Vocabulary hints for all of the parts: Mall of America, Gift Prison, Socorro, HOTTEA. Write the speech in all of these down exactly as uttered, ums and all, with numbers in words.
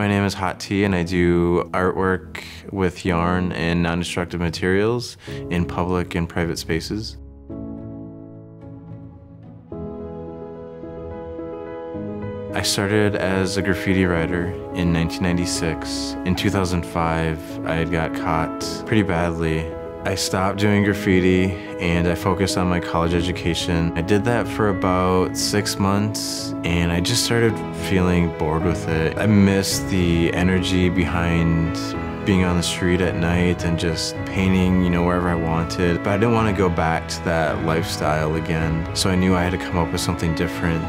My name is HOTTEA and I do artwork with yarn and non-destructive materials in public and private spaces. I started as a graffiti writer in nineteen ninety-six. In two thousand five, I had got caught pretty badly. I stopped doing graffiti and I focused on my college education. I did that for about six months and I just started feeling bored with it. I missed the energy behind being on the street at night and just painting, you know, wherever I wanted. But I didn't want to go back to that lifestyle again. So I knew I had to come up with something different.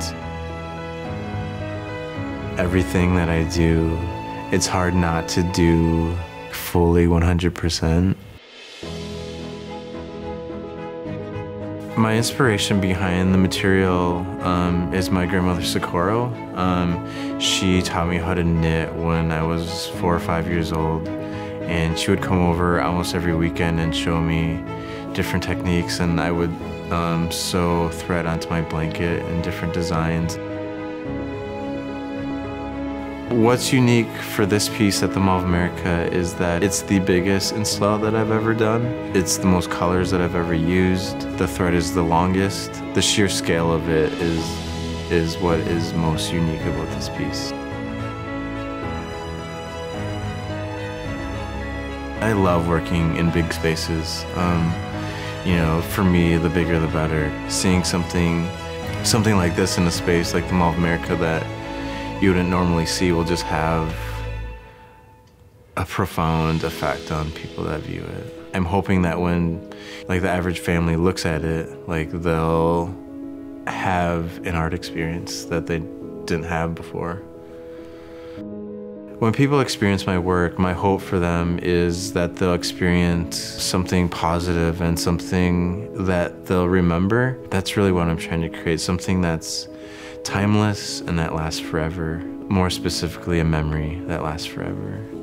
Everything that I do, it's hard not to do fully one hundred percent. My inspiration behind the material um, is my grandmother Socorro. Um, she taught me how to knit when I was four or five years old, and she would come over almost every weekend and show me different techniques, and I would um, sew thread onto my blanket and different designs. What's unique for this piece at the Mall of America is that it's the biggest install that I've ever done. It's the most colors that I've ever used. The thread is the longest. The sheer scale of it is, is what is most unique about this piece. I love working in big spaces. Um, you know, for me, the bigger the better. Seeing something, something like this in a space like the Mall of America that you wouldn't normally see will just have a profound effect on people that view it. I'm hoping that when like the average family looks at it, like they'll have an art experience that they didn't have before. When people experience my work, my hope for them is that they'll experience something positive and something that they'll remember. That's really what I'm trying to create, something that's timeless and that lasts forever. More specifically, a memory that lasts forever.